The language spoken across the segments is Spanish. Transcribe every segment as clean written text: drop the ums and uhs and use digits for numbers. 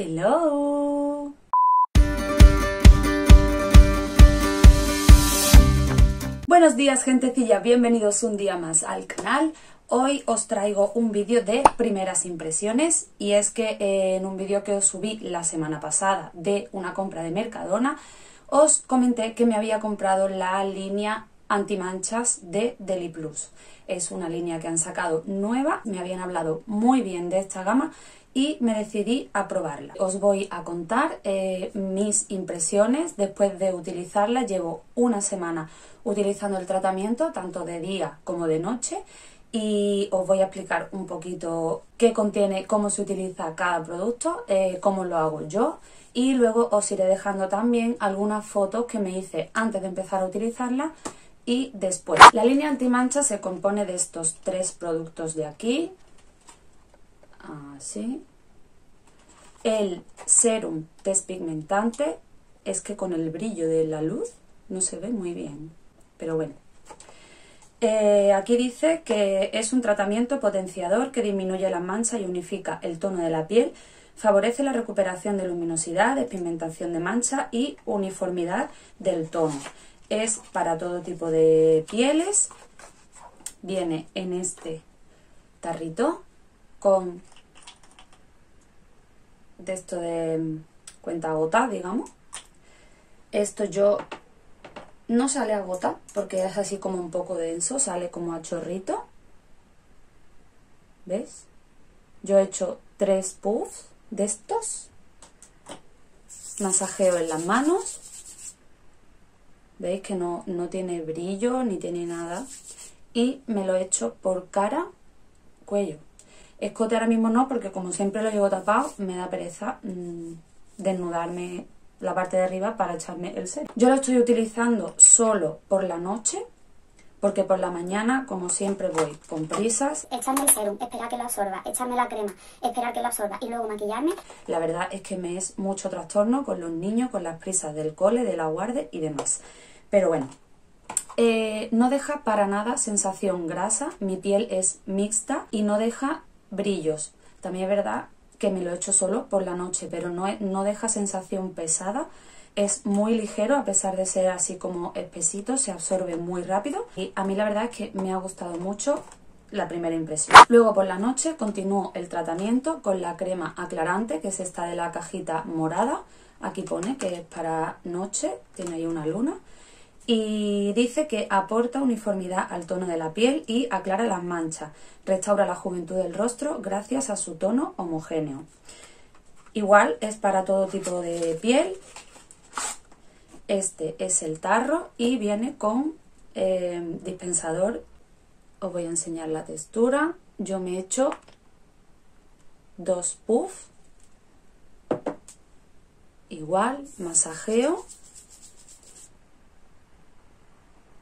Hello. Buenos días, gentecilla, bienvenidos un día más al canal. Hoy os traigo un vídeo de primeras impresiones y es que en un vídeo que os subí la semana pasada de una compra de Mercadona os comenté que me había comprado la línea antimanchas de Deliplus. Es una línea que han sacado nueva, me habían hablado muy bien de esta gama y me decidí a probarla. Os voy a contar mis impresiones después de utilizarla. Llevo una semana utilizando el tratamiento, tanto de día como de noche, y os voy a explicar un poquito qué contiene, cómo se utiliza cada producto, cómo lo hago yo, y luego os iré dejando también algunas fotos que me hice antes de empezar a utilizarla y después. La línea antimancha se compone de estos tres productos de aquí, así, el serum despigmentante, es que con el brillo de la luz no se ve muy bien, pero bueno. Aquí dice que es un tratamiento potenciador que disminuye las manchas y unifica el tono de la piel, favorece la recuperación de luminosidad, despigmentación de mancha y uniformidad del tono. Es para todo tipo de pieles, viene en este tarrito con de esto de cuenta gota, digamos. Esto yo... no sale a gota porque es así como un poco denso, sale como a chorrito. ¿Ves? Yo he hecho 3 puffs de estos. Masajeo en las manos. ¿Veis que no tiene brillo ni tiene nada? Y me lo echo por cara, cuello. Escote ahora mismo no, porque como siempre lo llevo tapado, me da pereza desnudarme la parte de arriba para echarme el serum. Yo lo estoy utilizando solo por la noche, porque por la mañana, como siempre, voy con prisas. Echarme el serum, esperar que lo absorba, echarme la crema, esperar que lo absorba y luego maquillarme. La verdad es que me es mucho trastorno con los niños, con las prisas del cole, de la guarde y demás. Pero bueno, no deja para nada sensación grasa, mi piel es mixta y no deja brillos. También es verdad que me lo echo solo por la noche, pero no deja sensación pesada, es muy ligero, a pesar de ser así como espesito, se absorbe muy rápido y a mí la verdad es que me ha gustado mucho la primera impresión. Luego por la noche continúo el tratamiento con la crema aclarante, que es esta de la cajita morada, aquí pone que es para noche, tiene ahí una luna, y dice que aporta uniformidad al tono de la piel y aclara las manchas, restaura la juventud del rostro gracias a su tono homogéneo. Igual es para todo tipo de piel. Este es el tarro y viene con dispensador. Os voy a enseñar la textura. Yo me he hecho 2 puffs. Igual, masajeo.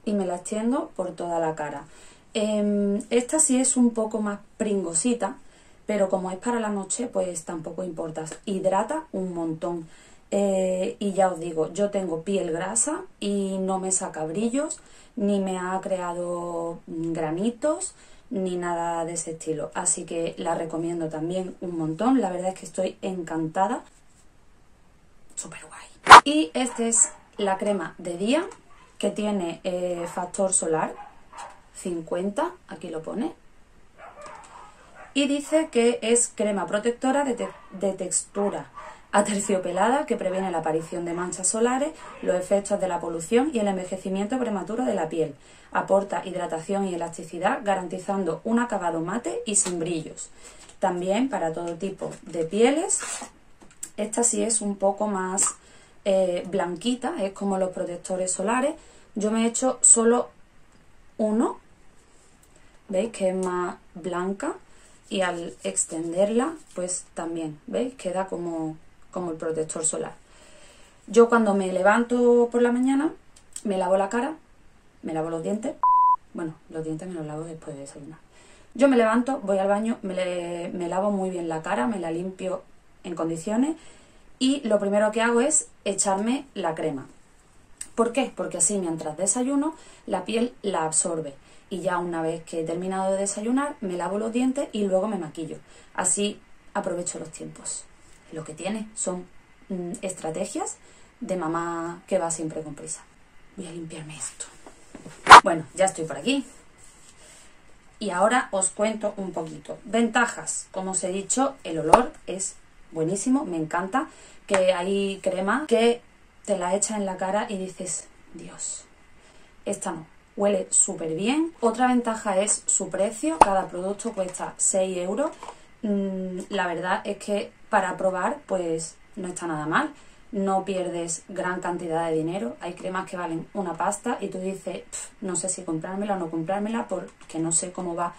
Y me la extiendo por toda la cara. Esta sí es un poco más pringosita, pero como es para la noche, pues tampoco importa. Hidrata un montón. Y ya os digo, yo tengo piel grasa y no me saca brillos, ni me ha creado granitos, ni nada de ese estilo. Así que la recomiendo también un montón. La verdad es que estoy encantada. Súper guay. Y esta es la crema de día, que tiene factor solar 50, aquí lo pone, y dice que es crema protectora de textura aterciopelada que previene la aparición de manchas solares, los efectos de la polución y el envejecimiento prematuro de la piel. Aporta hidratación y elasticidad garantizando un acabado mate y sin brillos. También para todo tipo de pieles. Esta sí es un poco más... blanquita, es como los protectores solares. Yo me he hecho solo uno, veis que es más blanca y al extenderla pues también, veis, queda como el protector solar. Yo cuando me levanto por la mañana me lavo la cara, me lavo los dientes, bueno, los dientes me los lavo después de desayunar. Yo me levanto, voy al baño, me lavo muy bien la cara, me la limpio en condiciones. Y lo primero que hago es echarme la crema. ¿Por qué? Porque así mientras desayuno la piel la absorbe. Y ya una vez que he terminado de desayunar me lavo los dientes y luego me maquillo. Así aprovecho los tiempos. lo que tiene son estrategias de mamá que va siempre con prisa. Voy a limpiarme esto. Bueno, ya estoy por aquí. Y ahora os cuento un poquito. Ventajas. Como os he dicho, el olor es buenísimo. Me encanta que hay crema que te la echa en la cara y dices, Dios, esta no. Huele súper bien. Otra ventaja es su precio. Cada producto cuesta 6 euros. La verdad es que para probar, pues no está nada mal. No pierdes gran cantidad de dinero. Hay cremas que valen una pasta y tú dices, no sé si comprármela o no comprármela porque no sé cómo va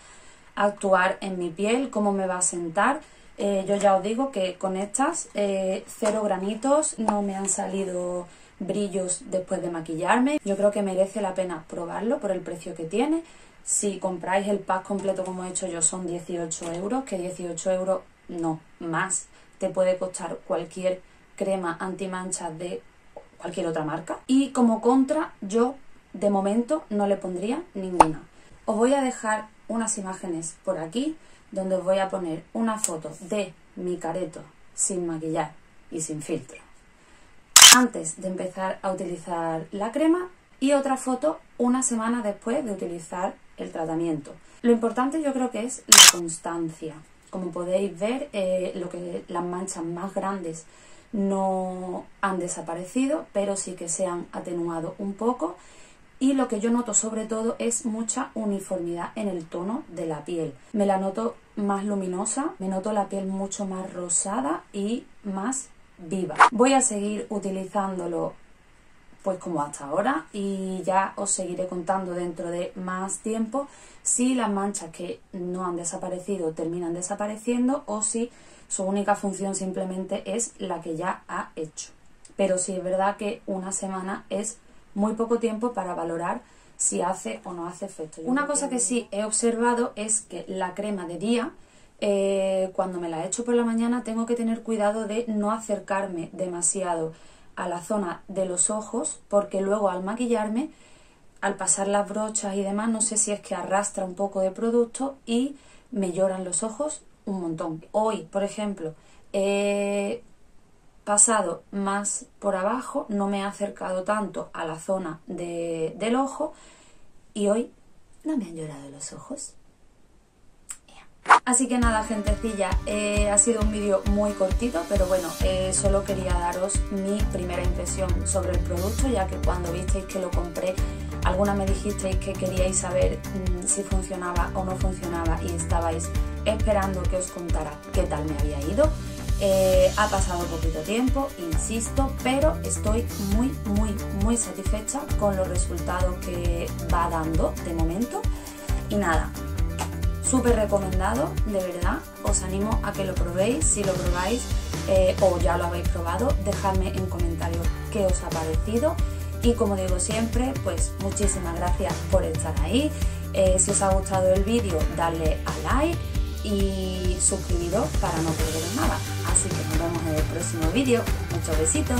a actuar en mi piel, cómo me va a sentar. Yo ya os digo que con estas, cero granitos, no me han salido brillos después de maquillarme. Yo creo que merece la pena probarlo por el precio que tiene. Si compráis el pack completo como he hecho yo son 18 euros, que 18 euros no más te puede costar cualquier crema antimanchas de cualquier otra marca. Y como contra, yo de momento no le pondría ninguna. Os voy a dejar unas imágenes por aquí donde os voy a poner una foto de mi careto sin maquillar y sin filtro antes de empezar a utilizar la crema y otra foto una semana después de utilizar el tratamiento. Lo importante yo creo que es la constancia. Como podéis ver, las manchas más grandes no han desaparecido, pero sí que se han atenuado un poco, y lo que yo noto sobre todo es mucha uniformidad en el tono de la piel. Me la noto más luminosa, me noto la piel mucho más rosada y más viva. Voy a seguir utilizándolo pues como hasta ahora y ya os seguiré contando dentro de más tiempo si las manchas que no han desaparecido terminan desapareciendo o si su única función simplemente es la que ya ha hecho. Pero sí es verdad que una semana es muy poco tiempo para valorar si hace o no hace efecto. Una cosa que sí he observado es que la crema de día, cuando me la echo por la mañana, tengo que tener cuidado de no acercarme demasiado a la zona de los ojos, porque luego al maquillarme, al pasar las brochas y demás, no sé si es que arrastra un poco de producto y me lloran los ojos un montón. Hoy, por ejemplo, he pasado más por abajo, no me he acercado tanto a la zona del ojo y hoy no me han llorado los ojos. Yeah. Así que nada, gentecilla, ha sido un vídeo muy cortito, pero bueno, solo quería daros mi primera impresión sobre el producto, ya que cuando visteis que lo compré, algunas me dijisteis que queríais saber si funcionaba o no funcionaba y estabais esperando que os contara qué tal me había ido. Ha pasado poquito tiempo, insisto, pero estoy muy, muy, muy satisfecha con los resultados que va dando de momento. Y nada, súper recomendado, de verdad. Os animo a que lo probéis. Si lo probáis o ya lo habéis probado, dejadme en comentarios qué os ha parecido. Y como digo siempre, pues muchísimas gracias por estar ahí. Si os ha gustado el vídeo, dadle a like y suscribiros para no perderos nada. Así que nos vemos en el próximo vídeo. Muchos besitos.